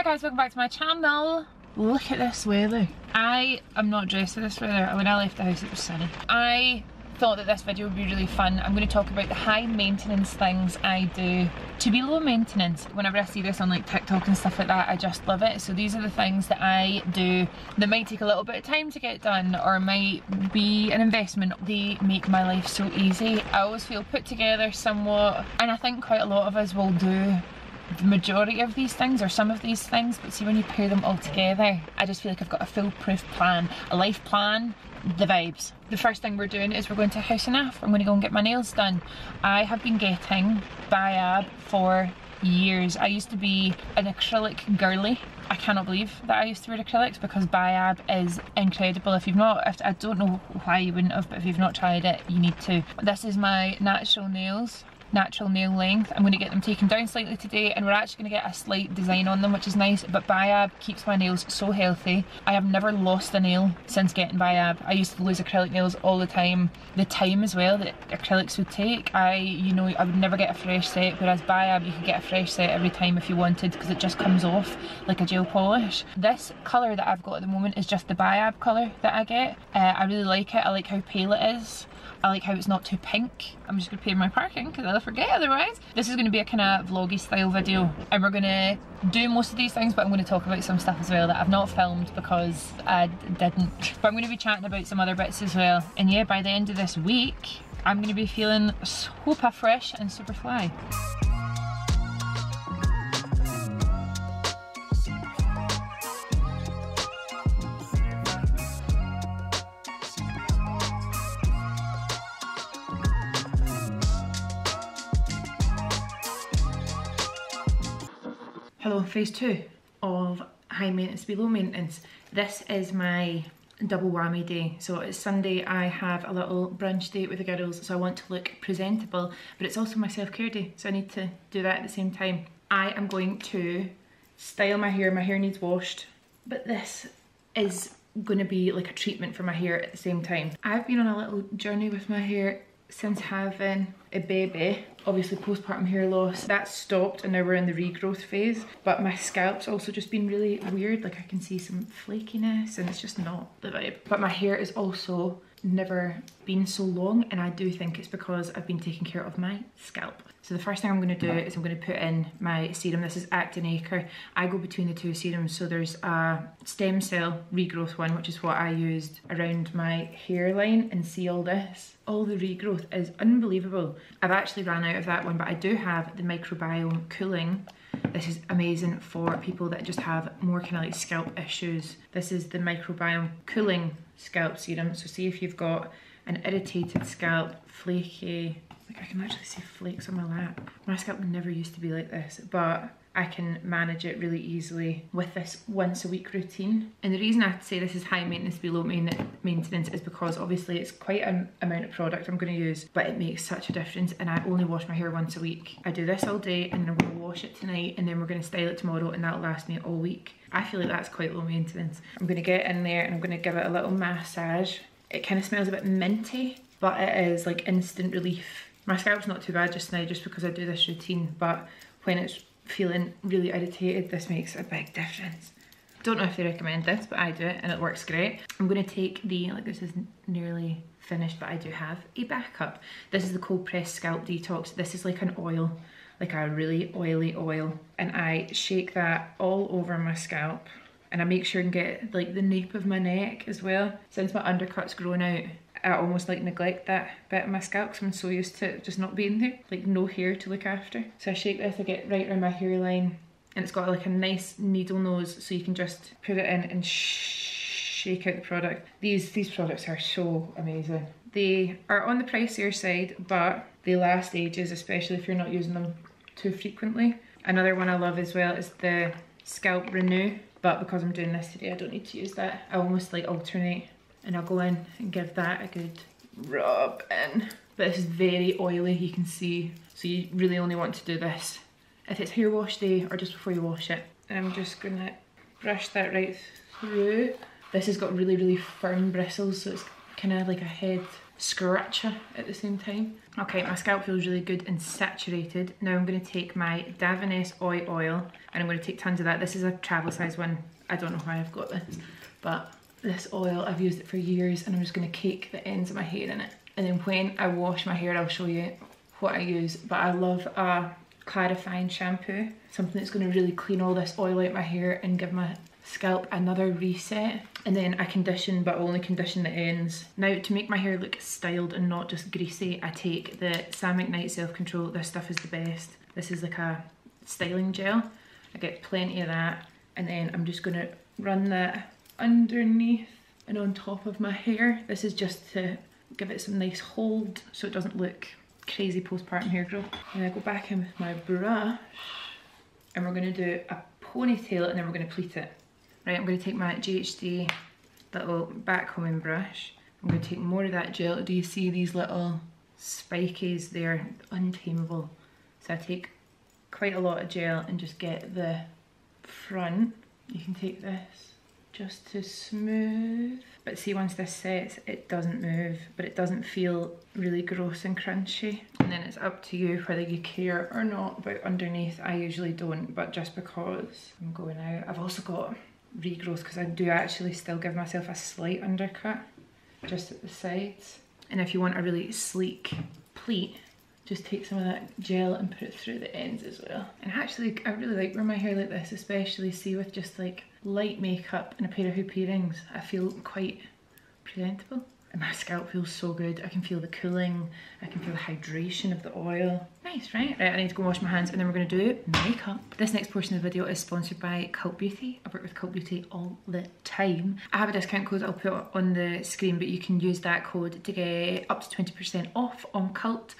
Hi guys, welcome back to my channel. Look at this weather. I am not dressed for this weather. When I left the house it was sunny. I thought that this video would be really fun. I'm going to talk about the high maintenance things I do to be low maintenance. Whenever I see this on like TikTok and stuff like that, I just love it. So these are the things that I do that might take a little bit of time to get done or might be an investment. They make my life so easy. I always feel put together somewhat, and I think quite a lot of us will do the majority of these things or some of these things, but see, when you pair them all together, I just feel like I've got a foolproof plan, a life plan, the vibes. The first thing we're doing is we're going to House & Naff. I'm going to go and get my nails done. I have been getting Biab for years. I used to be an acrylic girly. I cannot believe that I used to wear acrylics because Biab is incredible. If you've not, I don't know why you wouldn't have, but if you've not tried it, you need to. This is my natural nails. Natural nail length. I'm going to get them taken down slightly today, and we're actually going to get a slight design on them, which is nice. But Biab keeps my nails so healthy. I have never lost a nail since getting Biab. I used to lose acrylic nails all the time. The time as well that acrylics would take, I would never get a fresh set, whereas Biab you could get a fresh set every time if you wanted, because it just comes off like a gel polish. This colour that I've got at the moment is just the Biab colour that I get. I really like it. I like how pale it is. I like how it's not too pink. I'm just going to pay my parking because I'll forget otherwise. This is going to be a kind of vloggy style video, and we're going to do most of these things, but I'm going to talk about some stuff as well that I've not filmed because I didn't. But I'm going to be chatting about some other bits as well. And yeah, by the end of this week, I'm going to be feeling super fresh and super fly. Hello, phase two of high maintenance to be low maintenance. This is my double whammy day. So it's Sunday, I have a little brunch date with the girls, so I want to look presentable, but it's also my self-care day, so I need to do that at the same time. I am going to style my hair needs washed, but this is going to be like a treatment for my hair at the same time. I've been on a little journey with my hair since having a baby. Obviously postpartum hair loss, that stopped and now we're in the regrowth phase, but my scalp's also just been really weird. Like I can see some flakiness and it's just not the vibe. But my hair is also never been so long, and I do think it's because I've been taking care of my scalp. So the first thing I'm going to do is I'm going to put in my serum. This is Act + Acre. I go between the two serums, so there's a stem cell regrowth one, which is what I used around my hairline, and see all this. All the regrowth is unbelievable. I've actually ran out of that one, but I do have the Microbiome Cooling. This is amazing for people that just have more kind of like scalp issues. This is the Microbiome Cooling Scalp Serum. So see if you've got an irritated scalp, flaky, like I can actually see flakes on my lap. My scalp never used to be like this, but I can manage it really easily with this once a week routine. And the reason I have to say this is high maintenance below maintenance is because obviously it's quite an amount of product I'm going to use, but it makes such a difference. And I only wash my hair once a week. I do this all day and then I'm going to wash it tonight, and then we're going to style it tomorrow, and that'll last me all week. I feel like that's quite low maintenance. I'm going to get in there and I'm going to give it a little massage. It kind of smells a bit minty, but it is like instant relief. My scalp's not too bad just now just because I do this routine, but when it's feeling really irritated, this makes a big difference. Don't know if they recommend this, but I do it and it works great. I'm going to take the, like this is nearly finished, but I do have a backup. This is the Cold Processed Scalp Detox. This is like an oil, like a really oily oil, and I shake that all over my scalp, and I make sure and get like the nape of my neck as well. Since my undercut's grown out, I almost like neglect that bit of my scalp because I'm so used to it just not being there, like no hair to look after. So I shake this, I get right around my hairline, and it's got like a nice needle nose, so you can just put it in and shake out the product. These products are so amazing. They are on the pricier side, but they last ages, especially if you're not using them too frequently. Another one I love as well is the Scalp Renu, but because I'm doing this today, I don't need to use that. I almost like alternate. And I'll go in and give that a good rub in. But this is very oily, you can see. So you really only want to do this if it's hair wash day or just before you wash it. And I'm just gonna brush that right through. This has got really, really firm bristles, so it's kind of like a head scratcher at the same time. Okay, my scalp feels really good and saturated. Now I'm going to take my Davines Oi Oil and I'm going to take tons of that. This is a travel size one. I don't know why I've got this, but this oil, I've used it for years and I'm just going to cake the ends of my hair in it. And then when I wash my hair, I'll show you what I use. But I love a clarifying shampoo, something that's going to really clean all this oil out my hair and give my scalp another reset. And then I condition, but I only condition the ends. Now, to make my hair look styled and not just greasy, I take the Sam McKnight Self Control. This stuff is the best. This is like a styling gel. I get plenty of that. And then I'm just gonna run that underneath and on top of my hair. This is just to give it some nice hold so it doesn't look crazy postpartum hair growth. And I go back in with my brush and we're gonna do a ponytail and then we're gonna pleat it. Right, I'm going to take my ghd little backcombing brush. I'm going to take more of that gel. Do you see these little spikies? They're untameable. So I take quite a lot of gel and just get the front. You can take this just to smooth. But see, once this sets, it doesn't move, but it doesn't feel really gross and crunchy. And then it's up to you whether you care or not about underneath. I usually don't, but just because I'm going out. I've also got regrowth because I do actually still give myself a slight undercut just at the sides. And if you want a really sleek pleat, just take some of that gel and put it through the ends as well. And actually, I really like wearing my hair like this, especially see with just like light makeup and a pair of hoop earrings. I feel quite presentable. And my scalp feels so good. I can feel the cooling, I can feel the hydration of the oil. Nice, right? Right, I need to go wash my hands and then we're going to do makeup. This next portion of the video is sponsored by Cult Beauty. I work with Cult Beauty all the time. I have a discount code I'll put on the screen, but you can use that code to get up to 20% off on Cult.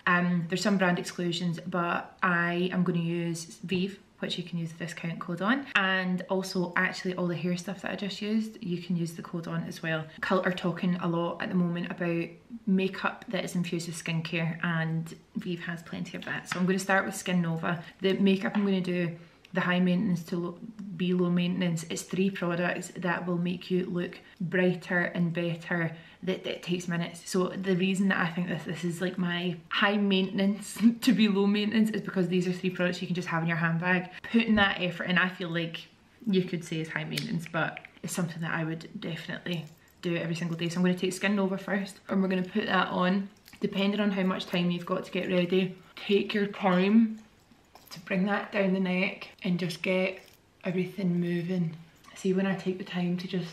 There's some brand exclusions, but I am going to use Vieve, which you can use the discount code on. And also actually all the hair stuff that I just used, you can use the code on as well. Cult are talking a lot at the moment about makeup that is infused with skincare and Vieve has plenty of that. So I'm going to start with Skin Nova. The makeup I'm going to do, the high maintenance to low maintenance, it's 3 products that will make you look brighter and better. That takes minutes. So the reason that I think this is like my high maintenance to be low maintenance is because these are 3 products you can just have in your handbag. Putting that effort in, I feel like you could say is high maintenance, but it's something that I would definitely do every single day. So I'm going to take Skin Nova first and we're going to put that on. Depending on how much time you've got to get ready, take your time to bring that down the neck and just get everything moving. See, when I take the time to just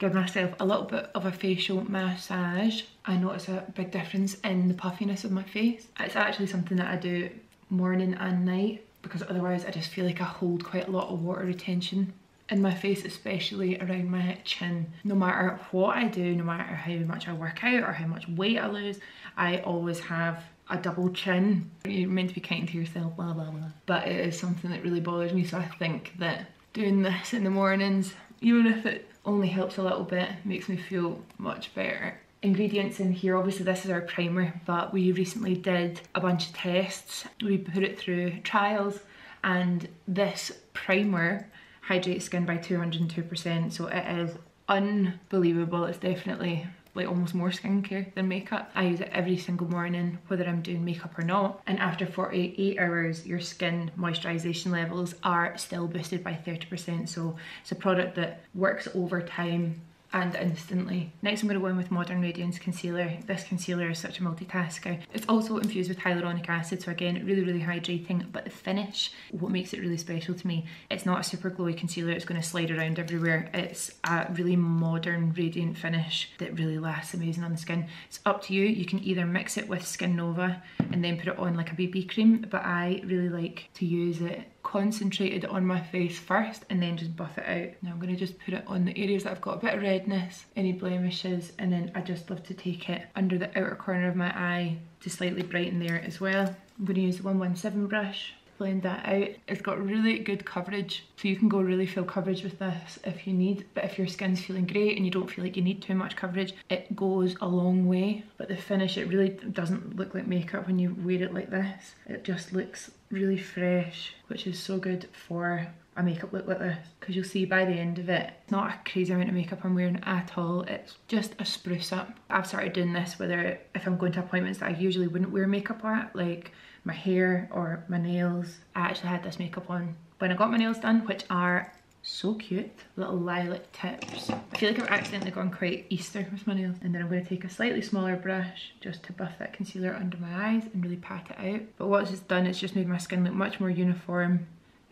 give myself a little bit of a facial massage, I notice a big difference in the puffiness of my face. It's actually something that I do morning and night because otherwise I just feel like I hold quite a lot of water retention in my face, especially around my chin. No matter what I do, no matter how much I work out or how much weight I lose, I always have a double chin. You're meant to be kind to yourself, blah blah blah, but it is something that really bothers me. So I think that doing this in the mornings, even if it only helps a little bit, makes me feel much better. Ingredients in here, obviously this is our primer, but we recently did a bunch of tests. We put it through trials and this primer hydrates skin by 202%, so it is unbelievable. It's definitely like almost more skincare than makeup. I use it every single morning, whether I'm doing makeup or not. And after 48 hours, your skin moisturization levels are still boosted by 30%. So it's a product that works over time and instantly. Next, I'm going to go in with Modern Radiance Concealer. This concealer is such a multitasker. It's also infused with hyaluronic acid, so again, really, really hydrating, but the finish, what makes it really special to me, it's not a super glowy concealer, it's going to slide around everywhere. It's a really modern, radiant finish that really lasts amazing on the skin. It's up to you. You can either mix it with Skin Nova and then put it on like a BB cream, but I really like to use it concentrated on my face first and then just buff it out. Now I'm going to just put it on the areas that I've got a bit of redness, any blemishes, and then I just love to take it under the outer corner of my eye to slightly brighten there as well. I'm going to use the 117 brush to blend that out. It's got really good coverage, so you can go really full coverage with this if you need, but if your skin's feeling great and you don't feel like you need too much coverage, it goes a long way. But the finish, it really doesn't look like makeup when you wear it like this. It just looks really fresh, which is so good for my makeup look like this, because you'll see by the end of it, it's not a crazy amount of makeup I'm wearing at all. It's just a spruce up. I've started doing this whether if I'm going to appointments that I usually wouldn't wear makeup at, like my hair or my nails. I actually had this makeup on when I got my nails done, which are so cute, little lilac tips. I feel like I've accidentally gone quite Easter with my nails. And then I'm going to take a slightly smaller brush just to buff that concealer under my eyes and really pat it out. But what it's done is just made my skin look much more uniform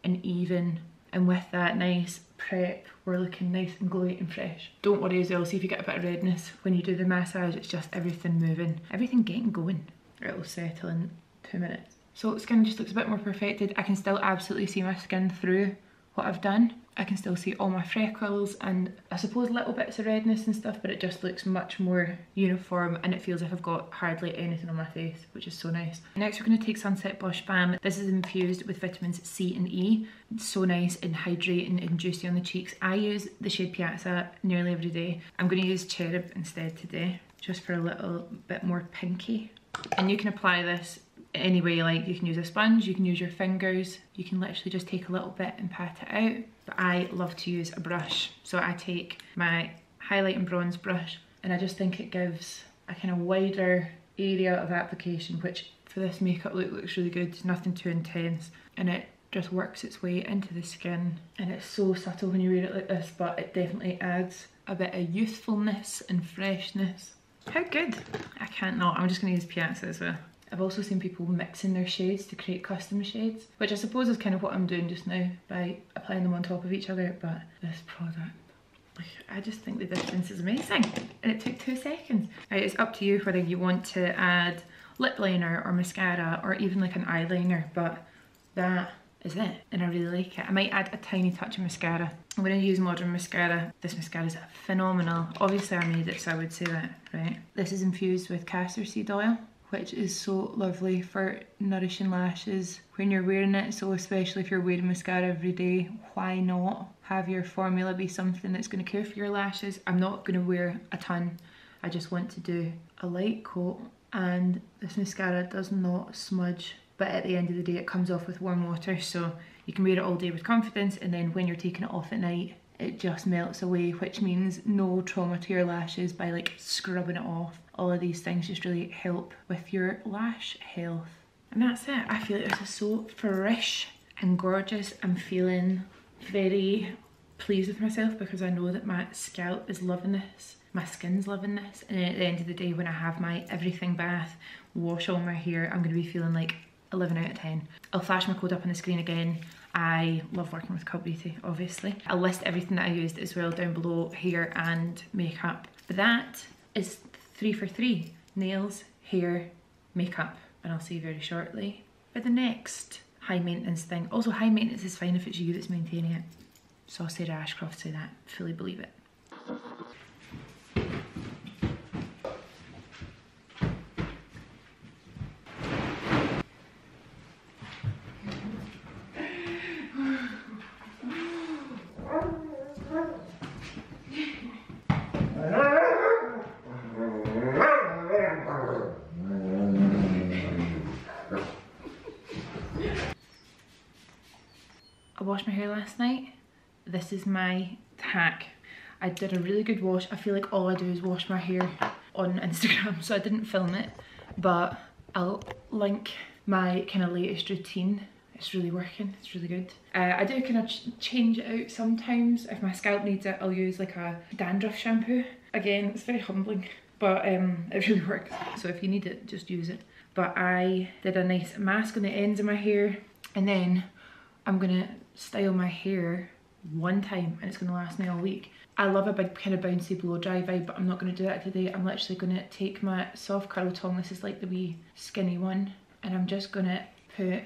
and even, and with that nice prep, we're looking nice and glowy and fresh. Don't worry as well, see if you get a bit of redness when you do the massage, it's just everything moving, everything getting going. It'll settle in 2 minutes. So skin just looks a bit more perfected. I can still absolutely see my skin through what I've done. I can still see all my freckles and I suppose little bits of redness and stuff, but it just looks much more uniform and it feels like I've got hardly anything on my face, which is so nice. Next we're going to take Sunset Blush Balm. This is infused with vitamins C and E. It's so nice and hydrating and juicy on the cheeks. I use the shade Piazza nearly every day. I'm going to use Cherub instead today, just for a little bit more pinky. And you can apply this any way you like. You can use a sponge, you can use your fingers, you can literally just take a little bit and pat it out. But I love to use a brush, so I take my highlight and bronze brush, and I just think it gives a kind of wider area of application, which for this makeup look looks really good. It's nothing too intense and it just works its way into the skin, and it's so subtle when you wear it like this, but it definitely adds a bit of youthfulness and freshness. How good? I can't not. I'm just going to use Piazza as well. I've also seen people mixing their shades to create custom shades, which I suppose is kind of what I'm doing just now by applying them on top of each other, but this product, I just think the difference is amazing, and it took 2 seconds. Right, it's up to you whether you want to add lip liner or mascara or even like an eyeliner, but that is it, and I really like it. I might add a tiny touch of mascara. I'm going to use Modern mascara. This mascara is phenomenal. Obviously I made it, so I would say that, right? This is infused with castor seed oil, which is so lovely for nourishing lashes when you're wearing it. So especially if you're wearing mascara every day, why not have your formula be something that's going to care for your lashes? I'm not going to wear a ton. I just want to do a light coat, and this mascara does not smudge, but at the end of the day it comes off with warm water, so you can wear it all day with confidence, and then when you're taking it off at night it just melts away, which means no trauma to your lashes by like scrubbing it off. All of these things just really help with your lash health. And that's it. I feel like this is so fresh and gorgeous. I'm feeling very pleased with myself because I know that my scalp is loving this. My skin's loving this. And at the end of the day, when I have my everything bath, wash all my hair, I'm going to be feeling like 11 out of 10. I'll flash my code up on the screen again. I love working with Cult Beauty, obviously. I'll list everything that I used as well down below, hair and makeup. But that is 3 for 3. Nails, hair, makeup. And I'll see you very shortly for the next high maintenance thing. Also, high maintenance is fine if it's you that's maintaining it. Saw Sarah Ashcroft say that. Fully believe it. I washed my hair last night. This is my hack. I did a really good wash. I feel like all I do is wash my hair on Instagram, so I didn't film it, but I'll link my kind of latest routine. It's really working, it's really good. I do kind of change it out sometimes. If my scalp needs it, I'll use like a dandruff shampoo. Again, it's very humbling, but it really works. So if you need it, just use it. But I did a nice mask on the ends of my hair, and then I'm gonna style my hair one time and it's gonna last me all week. I love a big kind of bouncy blow dry vibe, but I'm not gonna do that today. I'm literally gonna take my soft curl tong, this is like the wee skinny one, and I'm just gonna put a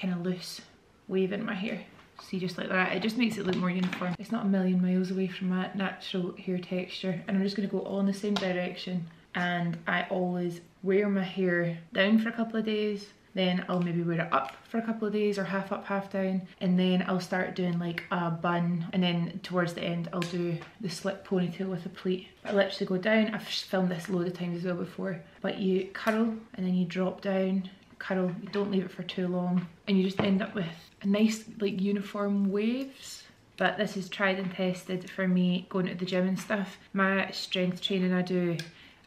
kind of loose wave in my hair. See, just like that. It just makes it look more uniform. It's not a million miles away from my natural hair texture, and I'm just gonna go all in the same direction. And I always wear my hair down for a couple of days, then I'll maybe wear it up for a couple of days, or half up, half down, and then I'll start doing like a bun, and then towards the end I'll do the slick ponytail with a pleat. I literally go down. I've filmed this load of times as well before, but you curl and then you drop down, curl, you don't leave it for too long, and you just end up with a nice like uniform waves. But this is tried and tested for me going to the gym and stuff. My strength training I do,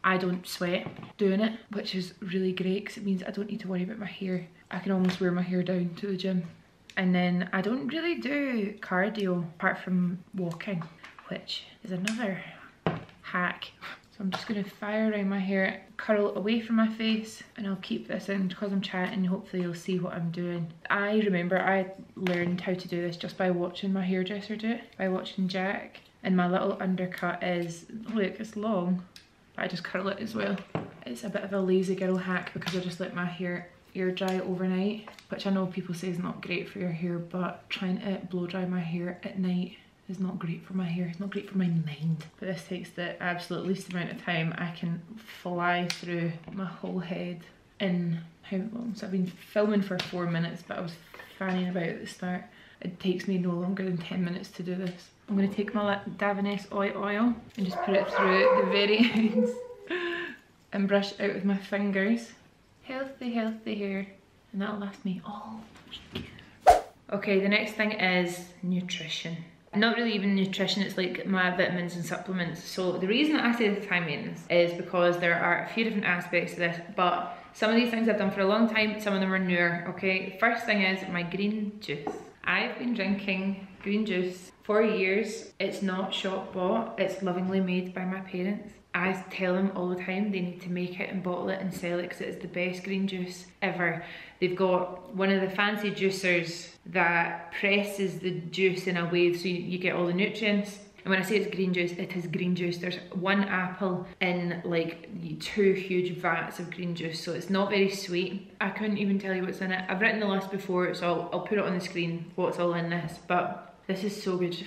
I don't sweat doing it, which is really great because it means I don't need to worry about my hair. I can almost wear my hair down to the gym. And then I don't really do cardio apart from walking, which is another hack. So I'm just going to fire around my hair, curl away from my face, and I'll keep this in because I'm chatting. Hopefully you'll see what I'm doing. I remember I learned how to do this just by watching my hairdresser do it, by watching Jack. And my little undercut is, look, it's long. I just curl it as well. It's a bit of a lazy girl hack because I just let my hair air dry overnight, which I know people say is not great for your hair, but trying to blow dry my hair at night is not great for my hair. It's not great for my mind. But this takes the absolute least amount of time. I can fly through my whole head in how long? So I've been filming for 4 minutes, but I was fanning about at the start. It takes me no longer than 10 minutes to do this. I'm going to take my Davines Oi Oil and just put it through the very ends and brush it out with my fingers. Healthy, healthy hair. And that'll last me all week. Okay, the next thing is nutrition. Not really even nutrition, it's like my vitamins and supplements. So the reason that I say the time maintenance is because there are a few different aspects to this, but some of these things I've done for a long time, some of them are newer, okay? First thing is my green juice. I've been drinking green juice for years. It's not shop bought, it's lovingly made by my parents. I tell them all the time they need to make it and bottle it and sell it because it is the best green juice ever. They've got one of the fancy juicers that presses the juice in a way so you get all the nutrients. And when I say it's green juice, it is green juice. There's one apple in like 2 huge vats of green juice, so it's not very sweet. I couldn't even tell you what's in it. I've written the list before, so I'll put it on the screen what's all in this, but this is so good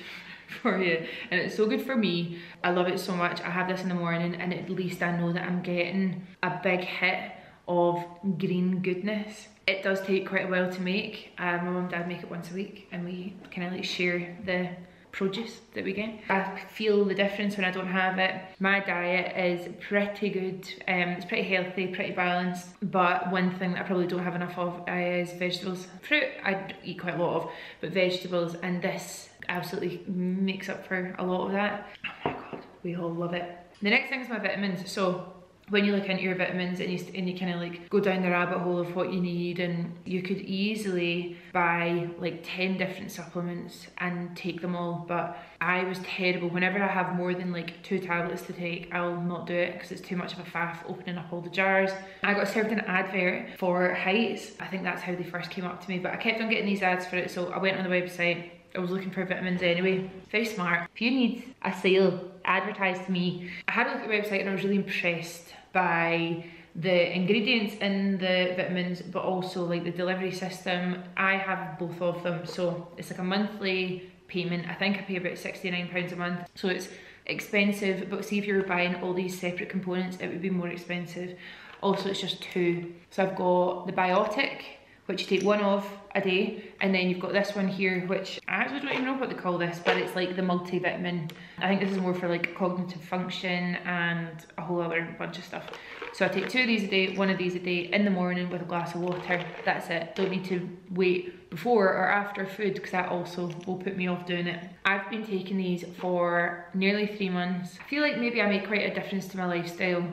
for you and it's so good for me. I love it so much. I have this in the morning and at least I know that I'm getting a big hit of green goodness. It does take quite a while to make. My mum and dad make it once a week and we kind of like share the produce that we get. I feel the difference when I don't have it. My diet is pretty good, it's pretty healthy, pretty balanced, but one thing that I probably don't have enough of is vegetables. Fruit I eat quite a lot of, but vegetables, and this absolutely makes up for a lot of that. Oh my god, we all love it. The next thing is my vitamins. So when you look into your vitamins and you kind of like go down the rabbit hole of what you need, and you could easily buy like 10 different supplements and take them all, but I was terrible. Whenever I have more than like 2 tablets to take, I'll not do it because it's too much of a faff opening up all the jars. I got served an advert for Heights. I think that's how they first came up to me, but I kept on getting these ads for it, so I went on the website. I was looking for vitamins anyway. Very smart. If you need a sale, advertise to me. I had a look at the website and I was really impressed by the ingredients in the vitamins, but also like the delivery system. I have both of them, so it's like a monthly payment. I think I pay about £69 a month, so it's expensive, but see if you were buying all these separate components, it would be more expensive. Also, it's just 2. So I've got the biotic, which you take 1 of a day, and then you've got this one here, which I actually don't even know what they call this, but it's like the multivitamin. I think this is more for like cognitive function and a whole other bunch of stuff. So I take 2 of these a day, 1 of these a day in the morning with a glass of water. That's it. Don't need to wait before or after food because that also will put me off doing it. I've been taking these for nearly 3 months. I feel like maybe I make quite a difference to my lifestyle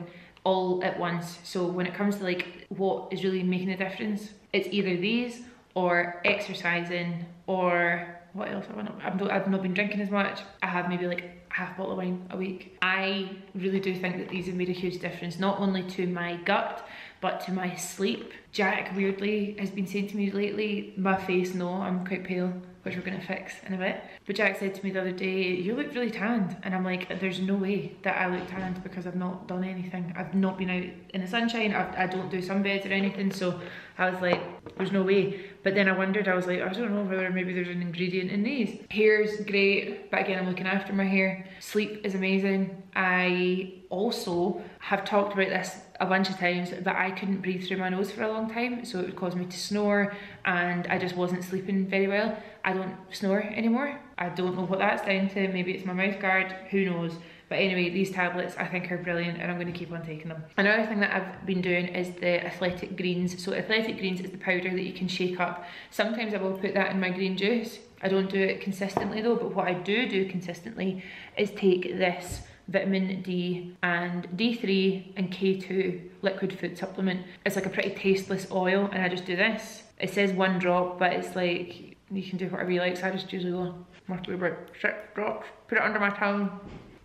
all at once. So when it comes to like what is really making a difference, it's either these or exercising or what else I want. I've not been drinking as much. I have maybe like half a bottle of wine a week. I really do think that these have made a huge difference, not only to my gut, but to my sleep. Jack weirdly has been saying to me lately, my face, no, I'm quite pale, which we're gonna fix in a bit. But Jack said to me the other day, you look really tanned. And I'm like, there's no way that I look tanned because I've not done anything. I've not been out in the sunshine. I don't do sunbeds or anything. So I was like, there's no way. But then I wondered, I was like, I don't know whether maybe there's an ingredient in these. Hair's great, but again, I'm looking after my hair. Sleep is amazing. I also have talked about this a bunch of times, but I couldn't breathe through my nose for a long time, so it would cause me to snore, and I just wasn't sleeping very well. I don't snore anymore. I don't know what that's down to. Maybe it's my mouth guard, who knows, But anyway, these tablets I think are brilliant and I'm going to keep on taking them. Another thing that I've been doing is the Athletic Greens. So Athletic Greens is the powder that you can shake up. Sometimes I will put that in my green juice. I don't do it consistently though, but what I do consistently is take this vitamin D and D3 and K2 liquid food supplement. It's like a pretty tasteless oil and I just do this. It says 1 drop, but it's like, you can do whatever you like, so I just usually go, must be about 6 drops, put it under my tongue,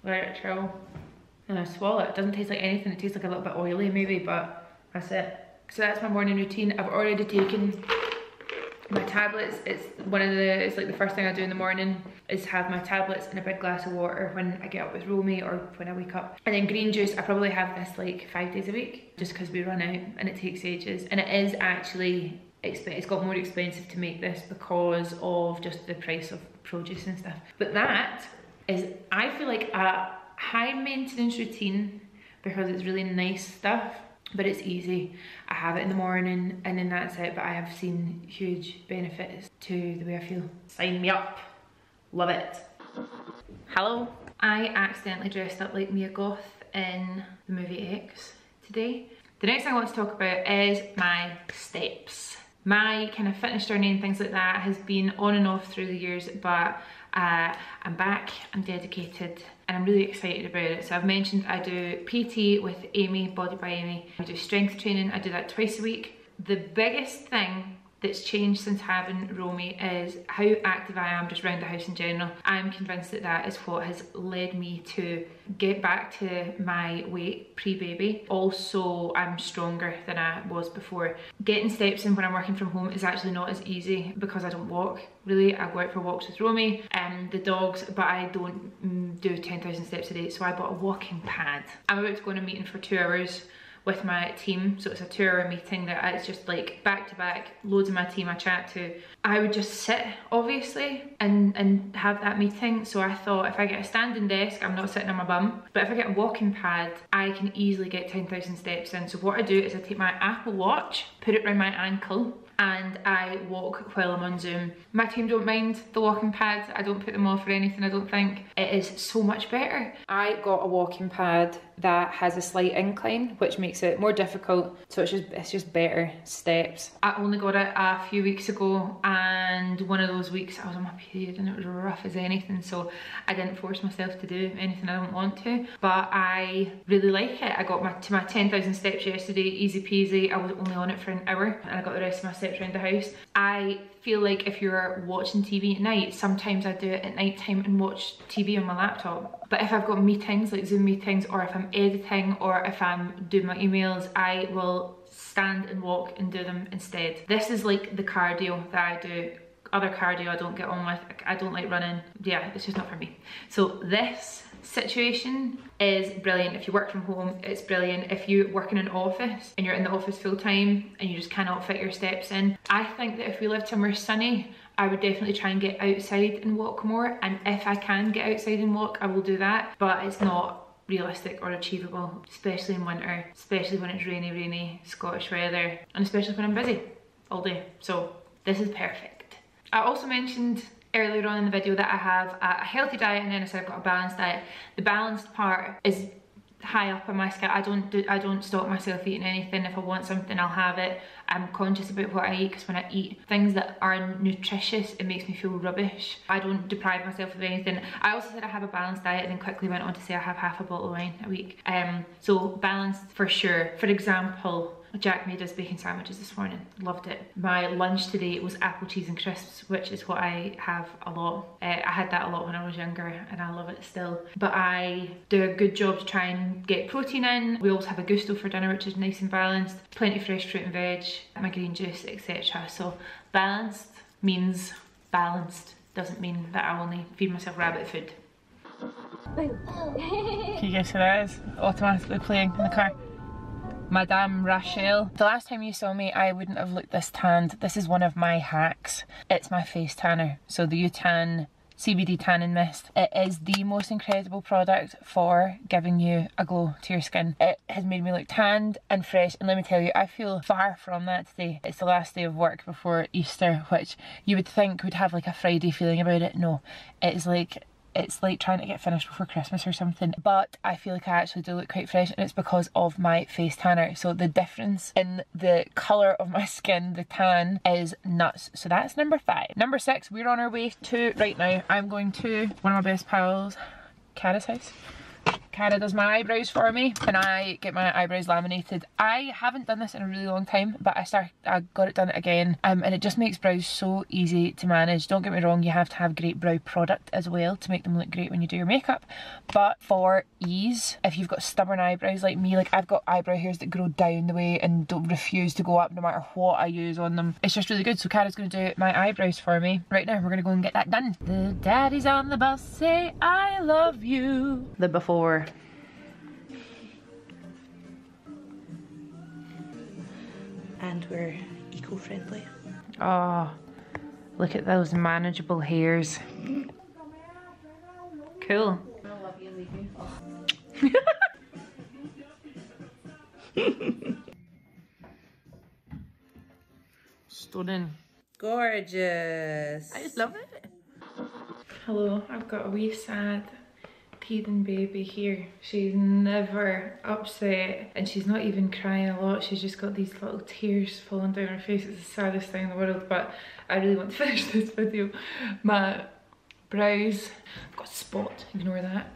let it chill, and I swallow it. It doesn't taste like anything, it tastes like a little bit oily maybe, but that's it. So that's my morning routine. I've already taken my tablets. It's like the first thing I do in the morning is have my tablets and a big glass of water when I get up with Romy or when I wake up. And then green juice, I probably have this like 5 days a week just because we run out and it takes ages. And it is actually, it's got more expensive to make this because of just the price of produce and stuff. But that is, I feel like a high maintenance routine because it's really nice stuff. But it's easy. I have it in the morning and then that's it, but I have seen huge benefits to the way I feel. Sign me up. Love it. Hello. I accidentally dressed up like Mia Goth in the movie X today. The next thing I want to talk about is my steps. My kind of fitness journey and things like that has been on and off through the years, but I'm back, I'm dedicated, and I'm really excited about it. So I've mentioned I do PT with Amy, Body by Amy. I do strength training, I do that 2x a week. The biggest thing that's changed since having Romy is how active I am just around the house in general. I'm convinced that that is what has led me to get back to my weight pre-baby. Also, I'm stronger than I was before. Getting steps in when I'm working from home is actually not as easy because I don't walk. Really, I go out for walks with Romy and the dogs, but I don't do 10,000 steps a day, so I bought a walking pad. I'm about to go on a meeting for 2 hours with my team, so it's a 2-hour meeting that it's just like back to back, loads of my team I chat to. I would just sit, obviously, and have that meeting, so I thought if I get a standing desk, I'm not sitting on my bum, but if I get a walking pad, I can easily get 10,000 steps in. So what I do is I take my Apple Watch, put it around my ankle, and I walk while I'm on Zoom. My team don't mind the walking pads. I don't put them off for anything, I don't think. It is so much better. I got a walking pad that has a slight incline, which makes it more difficult, so it's just better steps. I only got it a few weeks ago, and one of those weeks I was on my period and it was rough as anything, so I didn't force myself to do anything I didn't want to, but I really like it. I got to my 10,000 steps yesterday, easy peasy. I was only on it for an hour, and I got the rest of my steps around the house. I feel like if you're watching TV at night, sometimes I do it at night time and watch TV on my laptop. But if I've got meetings, like Zoom meetings, or if I'm editing, or if I'm doing my emails, I will stand and walk and do them instead. This is like the cardio that I do. Other cardio I don't get on with, I don't like running. Yeah, it's just not for me. So this situation is brilliant. If you work from home, it's brilliant. If you work in an office and you're in the office full time and you just cannot fit your steps in, I think that if we lived somewhere sunny, I would definitely try and get outside and walk more. And if I can get outside and walk, I will do that, but it's not realistic or achievable, especially in winter, especially when it's rainy Scottish weather, and especially when I'm busy all day. So this is perfect. I also mentioned earlier on in the video that I have a healthy diet and then I said I've got a balanced diet. The balanced part is high up on my scale. I don't stop myself eating anything. If I want something, I'll have it. I'm conscious about what I eat because when I eat things that are nutritious, it makes me feel rubbish. I don't deprive myself of anything. I also said I have a balanced diet and then quickly went on to say I have half a bottle of wine a week. So balanced for sure. For example, Jack made us bacon sandwiches this morning, loved it. My lunch today was apple cheese and crisps, which is what I have a lot. I had that a lot when I was younger and I love it still. But I do a good job to try and get protein in. We also have a gusto for dinner, which is nice and balanced. Plenty of fresh fruit and veg, my green juice, etc. So balanced means balanced. Doesn't mean that I only feed myself rabbit food. Can you guess who that is? Automatically playing in the car. Madame Rachel. The last time you saw me, I wouldn't have looked this tanned. This is one of my hacks. It's my face tanner. So the U-Tan CBD tanning mist. It is the most incredible product for giving you a glow to your skin. It has made me look tanned and fresh, and let me tell you, I feel far from that today. It's the last day of work before Easter, which you would think would have like a Friday feeling about it. No, it is like it's like trying to get finished before Christmas or something, but I feel like I actually do look quite fresh, and it's because of my face tanner. So the difference in the colour of my skin, the tan, is nuts. So that's number 5. Number 6, we're on our way to, right now, I'm going to one of my best pals, Cara's house. Cara does my eyebrows for me, and I get my eyebrows laminated. I haven't done this in a really long time, but I got it done again, and it just makes brows so easy to manage. Don't get me wrong, you have to have great brow product as well to make them look great when you do your makeup, but for ease, if you've got stubborn eyebrows like me, like I've got eyebrow hairs that grow down the way and don't refuse to go up no matter what I use on them, it's just really good. So Cara's going to do my eyebrows for me. Right now, we're going to go and get that done. The daddies on the bus say I love you. The before. And we're eco-friendly. Oh, look at those manageable hairs. Cool. I love you and leave you. Stunning. Gorgeous. I just love it. Hello, I've got a wee sad teething baby here. She's never upset, and she's not even crying a lot. She's just got these little tears falling down her face. It's the saddest thing in the world, but I really want to finish this video. My brows, I've got a spot, ignore that,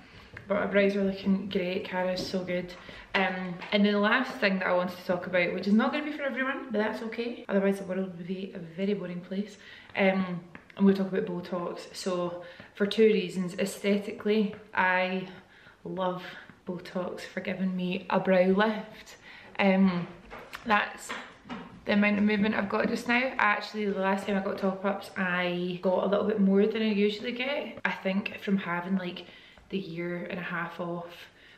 but my brows are looking great. Cara's so good. And then the last thing that I wanted to talk about, which is not going to be for everyone, but that's okay, otherwise the world would be a very boring place. I'm going to talk about Botox. So for two reasons. Aesthetically, I love Botox for giving me a brow lift. That's the amount of movement I've got just now. Actually, the last time I got top-ups, I got a little bit more than I usually get. I think from having like the 1.5 years off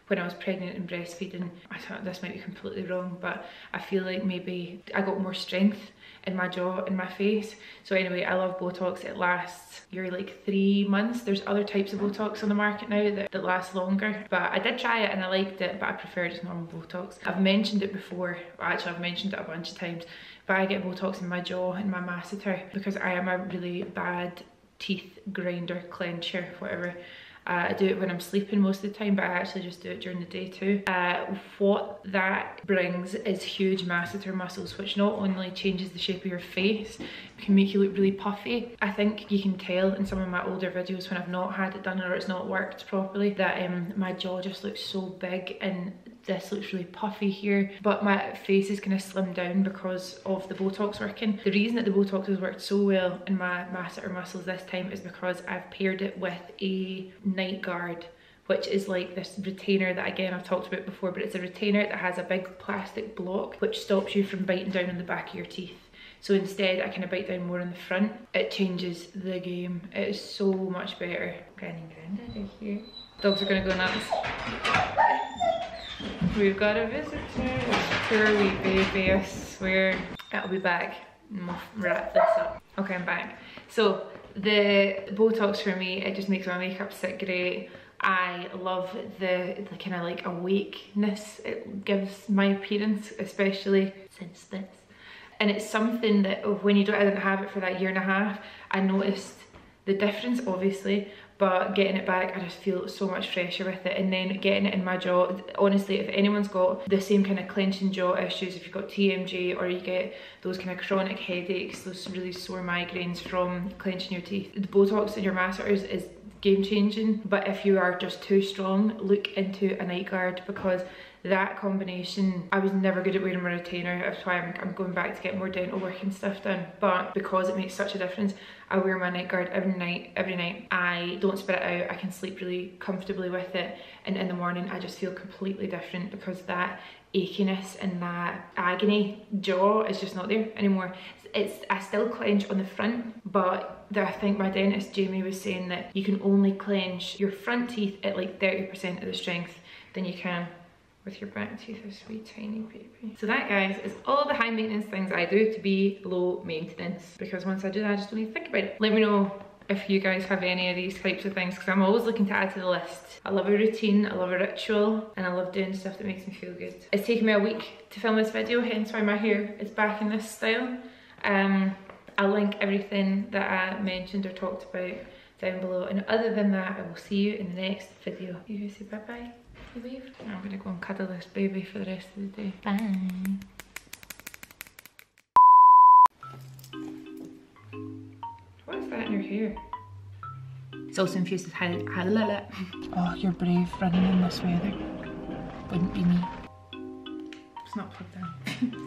when I was pregnant and breastfeeding, I thought this might be completely wrong, but I feel like maybe I got more strength in my jaw and my face. So anyway, I love Botox. It lasts, you're like 3 months. There's other types of Botox on the market now that last longer, but I did try it and I liked it, but I prefer just normal Botox. I've mentioned it before, actually I've mentioned it a bunch of times, but I get Botox in my jaw and my masseter because I am a really bad teeth grinder, clencher, whatever. I do it when I'm sleeping most of the time, but I actually just do it during the day too. What that brings is huge masseter muscles, which not only changes the shape of your face, can make you look really puffy. I think you can tell in some of my older videos when I've not had it done or it's not worked properly that my jaw just looks so big, and this looks really puffy here, but my face is kind of slimmed down because of the Botox working. The reason that the Botox has worked so well in my masseter muscles this time is because I've paired it with a night guard, which is like this retainer that, again, I've talked about before, but it's a retainer that has a big plastic block which stops you from biting down on the back of your teeth. So instead I kind of bite down more on the front. It changes the game. It is so much better. Granny and Granddad are here. Dogs are gonna go nuts. We've got a visitor. Poor wee baby, I swear. I'll be back. I'll wrap this up. Okay, I'm back. So the Botox for me, it just makes my makeup sit great. I love the kind of like awakeness it gives my appearance, especially since this. And it's something that when I didn't have it for that 1.5 years, I noticed the difference, obviously. But getting it back, I just feel so much fresher with it. And then getting it in my jaw, honestly, if anyone's got the same kind of clenching jaw issues, if you've got TMJ or you get those kind of chronic headaches, those really sore migraines from clenching your teeth, the Botox in your masseters is game changing. But if you are just too strong, look into a night guard, because that combination, I was never good at wearing my retainer. That's why I'm going back to get more dental work and stuff done. But because it makes such a difference, I wear my night guard every night. I don't spit it out. I can sleep really comfortably with it. And in the morning, I just feel completely different, because that achiness and that agony jaw is just not there anymore. I still clench on the front, but I think my dentist, Jamie, was saying that you can only clench your front teeth at like 30% of the strength than you can with your back teeth. This wee tiny baby. So that, guys, is all the high maintenance things I do to be low maintenance, because once I do that, I just don't need to think about it. Let me know if you guys have any of these types of things, because I'm always looking to add to the list. I love a routine, I love a ritual, and I love doing stuff that makes me feel good. It's taken me a week to film this video, hence why my hair is back in this style. I'll link everything that I mentioned or talked about down below. And other than that, I will see you in the next video. You guys say bye-bye. You leave? I'm gonna go and cuddle this baby for the rest of the day. Bye. What is that in your hair? It's also infused with halala. Oh, you're brave running in this weather. Wouldn't be me. It's not plugged in.